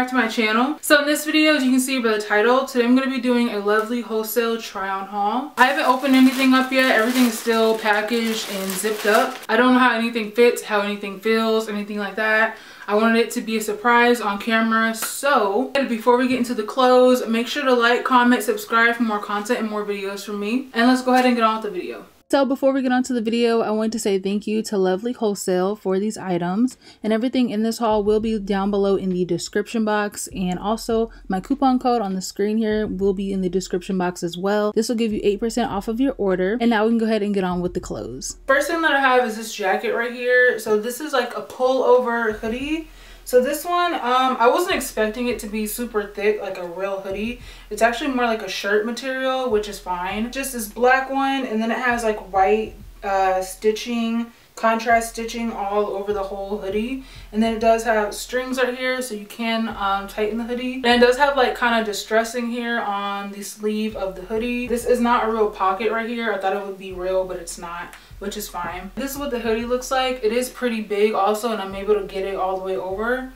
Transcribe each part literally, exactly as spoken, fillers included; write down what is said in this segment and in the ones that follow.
back to my channel. So in this video, as you can see by the title, today I'm going to be doing a Lovely Wholesale try on haul. I haven't opened anything up yet. Everything is still packaged and zipped up. I don't know how anything fits, how anything feels, anything like that. I wanted it to be a surprise on camera. So before we get into the clothes, make sure to like, comment, subscribe for more content and more videos from me. And let's go ahead and get on with the video. So before we get on to the video, I want to say thank you to Lovely Wholesale for these items, and everything in this haul will be down below in the description box, and also my coupon code on the screen here will be in the description box as well. This will give you eight percent off of your order, and now we can go ahead and get on with the clothes. First thing that I have is this jacket right here. So this is like a pullover hoodie. So this one, um, I wasn't expecting it to be super thick, like a real hoodie. It's actually more like a shirt material, which is fine. Just this black one, and then it has like white uh, stitching, contrast stitching all over the whole hoodie. And then it does have strings right here, so you can um, tighten the hoodie. And it does have like kind of distressing here on the sleeve of the hoodie. This is not a real pocket right here. I thought it would be real, but it's not, which is fine. This is what the hoodie looks like. It is pretty big also, and I'm able to get it all the way over.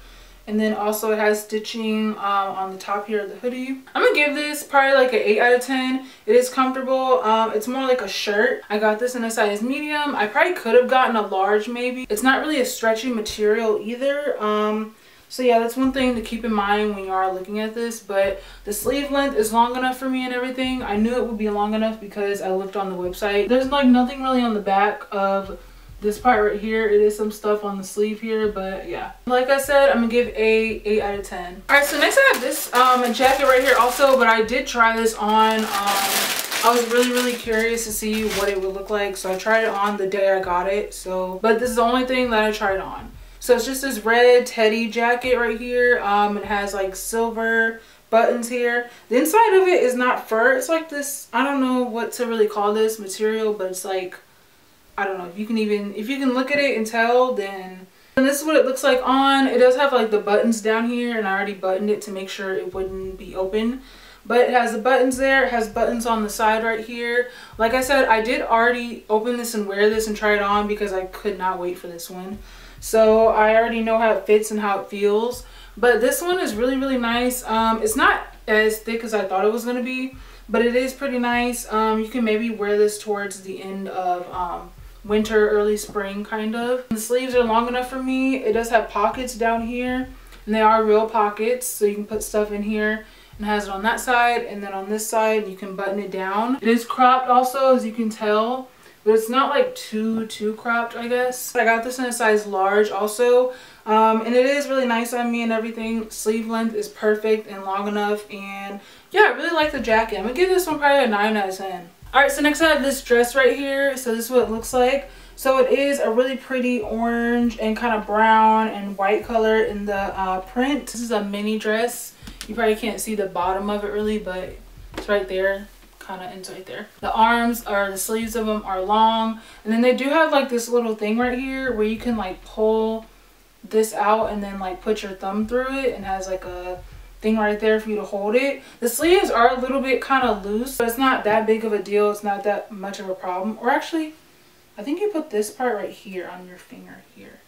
And then also it has stitching um, on the top here of the hoodie. I'm gonna give this probably like an eight out of ten. It is comfortable. Um, it's more like a shirt. I got this in a size medium. I probably could have gotten a large maybe. It's not really a stretchy material either. Um, So yeah, that's one thing to keep in mind when you are looking at this, but the sleeve length is long enough for me and everything. I knew it would be long enough because I looked on the website. There's like nothing really on the back of this part right here. It is some stuff on the sleeve here, but yeah. Like I said, I'm gonna give a eight out of ten. All right, so next I have this um, jacket right here also, but I did try this on. Um, I was really, really curious to see what it would look like. So I tried it on the day I got it. So, but this is the only thing that I tried on. So it's just this red teddy jacket right here. Um, it has like silver buttons here. The inside of it is not fur. It's like this, I don't know what to really call this material, but it's like, I don't know if you can even, if you can look at it and tell, then. And this is what it looks like on. It does have like the buttons down here, and I already buttoned it to make sure it wouldn't be open. But it has the buttons there. It has buttons on the side right here. Like I said, I did already open this and wear this and try it on because I could not wait for this one. So I already know how it fits and how it feels. But this one is really, really nice. Um, it's not as thick as I thought it was going to be, but it is pretty nice. Um, you can maybe wear this towards the end of um, winter, early spring, kind of. The sleeves are long enough for me. It does have pockets down here, and they are real pockets, so you can put stuff in here. And has it on that side, and then on this side, you can button it down. It is cropped also, as you can tell. But it's not like too, too cropped, I guess. I got this in a size large also. Um, and it is really nice on me and everything. Sleeve length is perfect and long enough. And yeah, I really like the jacket. I'm gonna give this one probably a nine out of ten. All right, so next I have this dress right here. So this is what it looks like. So it is a really pretty orange and kind of brown and white color in the uh, print. This is a mini dress. You probably can't see the bottom of it really, but it's right there. Kind of ends right there. The arms or the sleeves of them are long, and then they do have like this little thing right here where you can like pull this out and then like put your thumb through it, and has like a thing right there for you to hold it. The sleeves are a little bit kind of loose, but it's not that big of a deal. It's not that much of a problem. Or actually, I think you put this part right here on your finger here.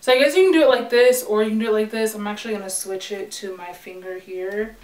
So I guess you can do it like this, or you can do it like this. I'm actually going to switch it to my finger here.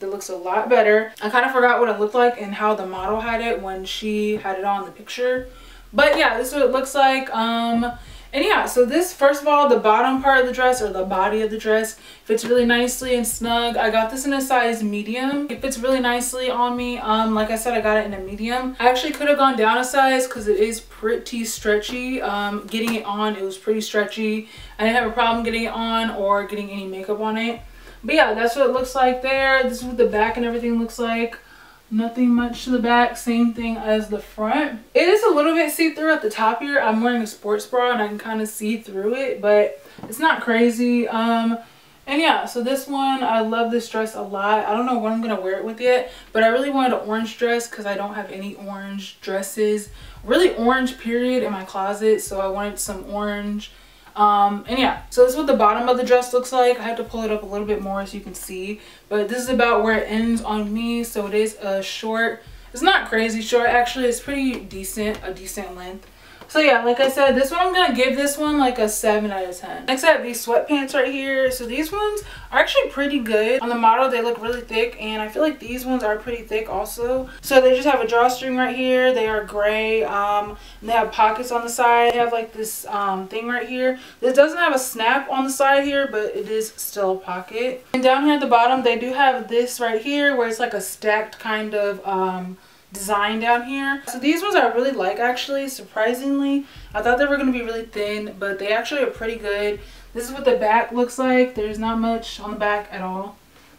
That looks a lot better. I kind of forgot what it looked like and how the model had it when she had it on the picture. But yeah, this is what it looks like. Um, and yeah, so this, first of all, the bottom part of the dress, or the body of the dress, fits really nicely and snug. I got this in a size medium. It fits really nicely on me. Um, like I said, I got it in a medium. I actually could have gone down a size because it is pretty stretchy. Um, getting it on, it was pretty stretchy. I didn't have a problem getting it on or getting any makeup on it. But yeah, that's what it looks like there. This is what the back and everything looks like. Nothing much to the back, same thing as the front. It is a little bit see-through at the top here. I'm wearing a sports bra and I can kind of see through it, but it's not crazy. Um, and yeah, so this one, I love this dress a lot. I don't know what I'm gonna wear it with yet, but I really wanted an orange dress because I don't have any orange dresses. Really orange period in my closet, so I wanted some orange. Um, and yeah, so this is what the bottom of the dress looks like. I had to pull it up a little bit more so you can see, but this is about where it ends on me. So it is a short, it's not crazy short actually, it's pretty decent, a decent length. So yeah, like I said, this one I'm gonna give this one like a seven out of ten. Next I have these sweatpants right here. So these ones are actually pretty good. On the model they look really thick, and I feel like these ones are pretty thick also. So they just have a drawstring right here. They are gray, um and they have pockets on the side. They have like this um thing right here. This doesn't have a snap on the side here, but it is still a pocket. And down here at the bottom they do have this right here where it's like a stacked kind of um design down here. So these ones I really like, actually, surprisingly. I thought they were going to be really thin, but they actually are pretty good. This is what the back looks like. There's not much on the back at all.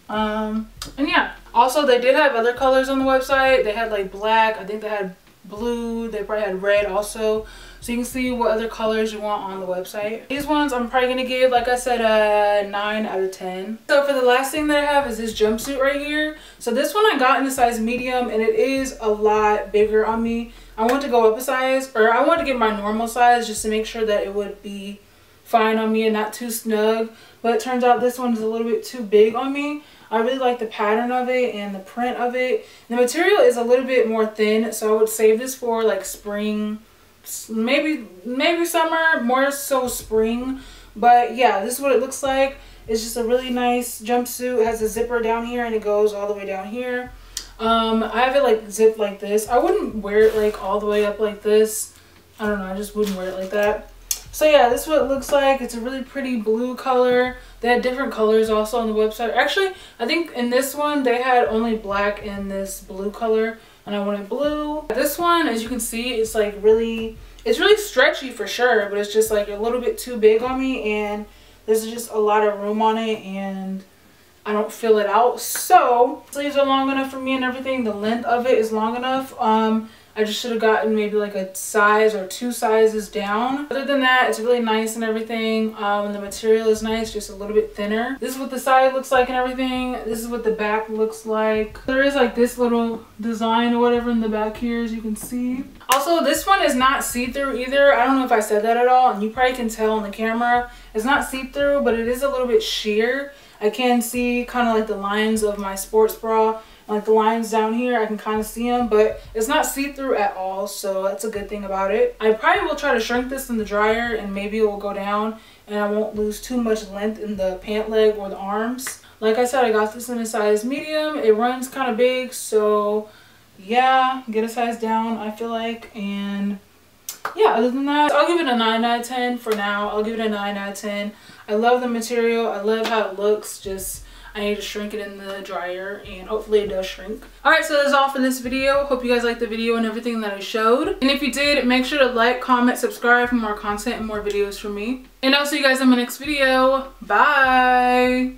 Um and yeah, also they did have other colors on the website. They had like black, I think they had blue, they probably had red also, so you can see what other colors you want on the website. These ones I'm probably gonna give, like I said, a nine out of ten. So for the last thing that I have is this jumpsuit right here. So this one I got in the size medium, and it is a lot bigger on me. I want to go up a size, or I want to get my normal size just to make sure that it would be fine on me and not too snug, but it turns out this one is a little bit too big on me. I really like the pattern of it and the print of it. The material is a little bit more thin, so I would save this for like spring, maybe maybe summer, more so spring. But yeah, this is what it looks like. It's just a really nice jumpsuit. It has a zipper down here and it goes all the way down here. Um, I have it like zipped like this. I wouldn't wear it like all the way up like this. I don't know, I just wouldn't wear it like that. So yeah, this is what it looks like. It's a really pretty blue color. They had different colors also on the website. Actually, I think in this one, they had only black and this blue color, and I wanted blue. This one, as you can see, it's like really, it's really stretchy for sure, but it's just like a little bit too big on me, and there's just a lot of room on it, and I don't feel it out. So, sleeves are long enough for me and everything. The length of it is long enough. Um, I just should have gotten maybe like a size or two sizes down. Other than that, it's really nice and everything. Um, and the material is nice, just a little bit thinner. This is what the side looks like and everything. This is what the back looks like. There is like this little design or whatever in the back here, as you can see. Also, this one is not see-through either. I don't know if I said that at all, and you probably can tell on the camera. It's not see-through, but it is a little bit sheer. I can see kind of like the lines of my sports bra. Like the lines down here, I can kind of see them, but it's not see-through at all, so that's a good thing about it. I probably will try to shrink this in the dryer, and maybe it will go down and I won't lose too much length in the pant leg or the arms. Like I said, I got this in a size medium. It runs kind of big, so yeah, get a size down, I feel like. And yeah, other than that, I'll give it a nine out of ten for now. I'll give it a nine out of ten. I love the material. I love how it looks. Just I need to shrink it in the dryer, and hopefully it does shrink. Alright, so that's all for this video. Hope you guys liked the video and everything that I showed. And if you did, make sure to like, comment, subscribe for more content and more videos from me. And I'll see you guys in my next video. Bye!